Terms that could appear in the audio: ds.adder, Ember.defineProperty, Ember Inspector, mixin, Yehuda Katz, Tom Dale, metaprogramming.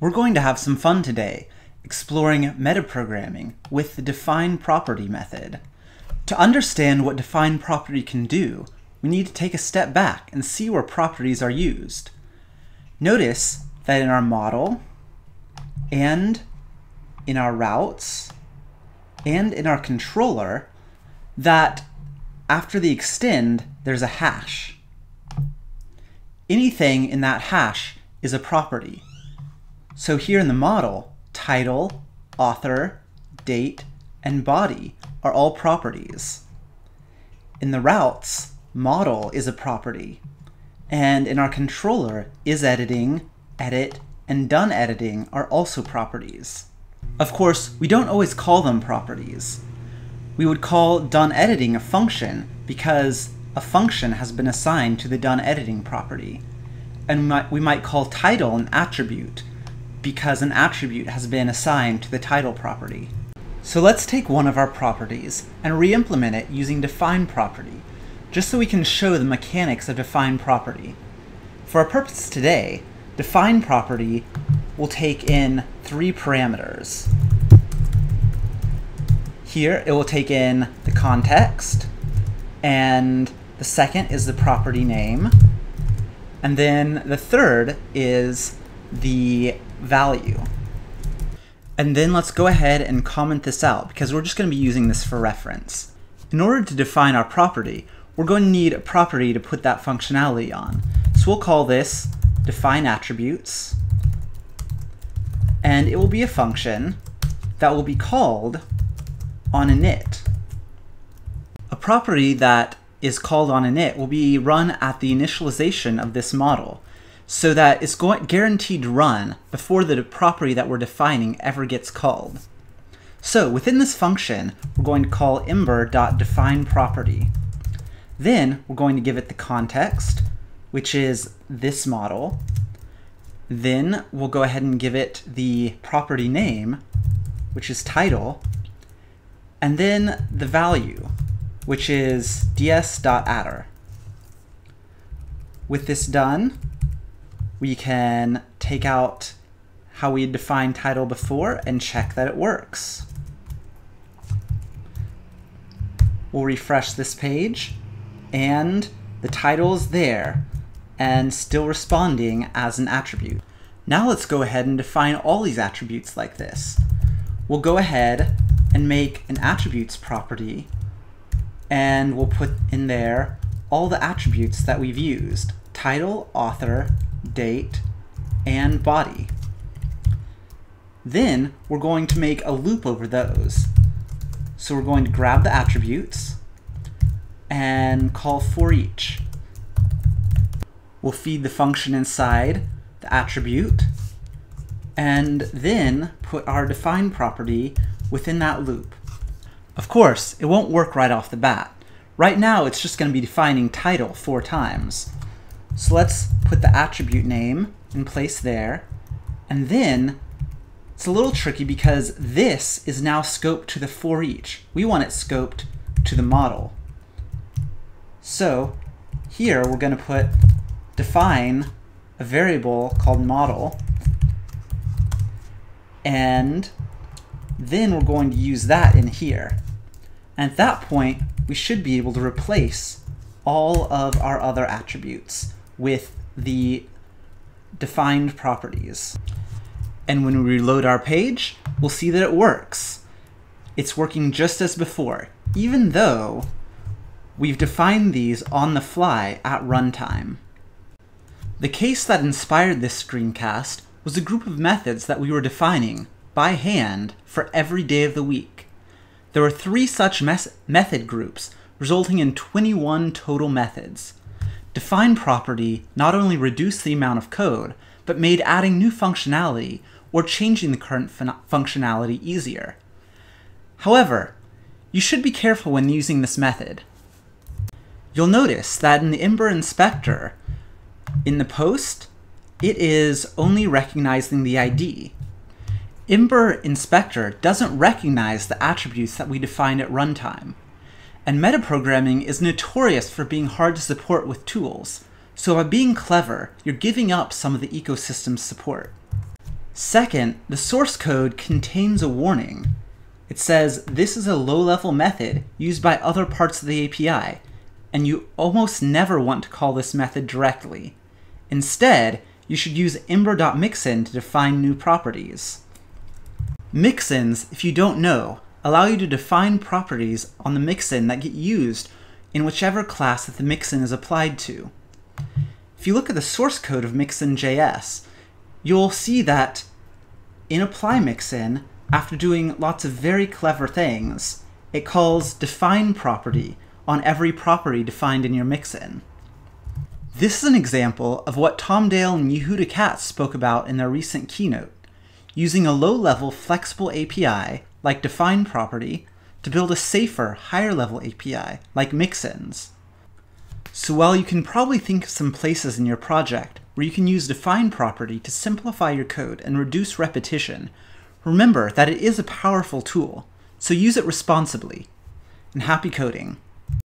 We're going to have some fun today, exploring metaprogramming with the define property method. To understand what define property can do, we need to take a step back and see where properties are used. Notice that in our model, and in our routes, and in our controller, that after the extend, there's a hash. Anything in that hash is a property. So here in the model, title, author, date, and body are all properties. In the routes, model is a property. And in our controller, isEditing, edit, and doneEditing are also properties. Of course, we don't always call them properties. We would call doneEditing a function because a function has been assigned to the doneEditing property. And we might call title an attribute because an attribute has been assigned to the title property. So let's take one of our properties and re-implement it using define property, just so we can show the mechanics of define property. For our purpose today, define property will take in three parameters. Here it will take in the context, and the second is the property name, and then the third is the value. And then let's go ahead and comment this out because we're just going to be using this for reference. In order to define our property, we're going to need a property to put that functionality on. So we'll call this define attributes, and it will be a function that will be called on init. A property that is called on init will be run at the initialization of this model, so that it's guaranteed to run before the property that we're defining ever gets called. So within this function, we're going to call ember.defineProperty. Then we're going to give it the context, which is this model. Then we'll go ahead and give it the property name, which is title, and then the value, which is ds.adder. With this done, we can take out how we defined title before and check that it works. We'll refresh this page, and the title is there and still responding as an attribute. Now let's go ahead and define all these attributes like this. We'll go ahead and make an attributes property, and we'll put in there all the attributes that we've used: title, author, date, and body. Then we're going to make a loop over those. So we're going to grab the attributes and call for each. We'll feed the function inside the attribute and then put our define property within that loop. Of course, it won't work right off the bat. Right now it's just going to be defining title 4 times. So let's put the attribute name in place there, and then it's a little tricky because this is now scoped to the for each. We want it scoped to the model. So here we're going to define a variable called model, and then we're going to use that in here. And at that point, we should be able to replace all of our other attributes with the defined properties. And when we reload our page, we'll see that it works. It's working just as before, even though we've defined these on the fly at runtime. The case that inspired this screencast was a group of methods that we were defining by hand for every day of the week. There were 3 such method groups, resulting in 21 total methods. Define property not only reduced the amount of code, but made adding new functionality or changing the current functionality easier. However, you should be careful when using this method. You'll notice that in the Ember Inspector, in the post, it is only recognizing the ID. Ember Inspector doesn't recognize the attributes that we defined at runtime. And metaprogramming is notorious for being hard to support with tools, so by being clever, you're giving up some of the ecosystem's support. Second, the source code contains a warning. It says, this is a low-level method used by other parts of the API, and you almost never want to call this method directly. Instead, you should use ember.mixin to define new properties. Mixins, if you don't know, allow you to define properties on the mixin that get used in whichever class that the mixin is applied to. If you look at the source code of mixin.js, you'll see that in apply mixin, after doing lots of very clever things, it calls define property on every property defined in your mixin. This is an example of what Tom Dale and Yehuda Katz spoke about in their recent keynote, using a low-level flexible API like define property to build a safer, higher-level API like mixins. So while you can probably think of some places in your project where you can use define property to simplify your code and reduce repetition, remember that it is a powerful tool, so use it responsibly. And happy coding.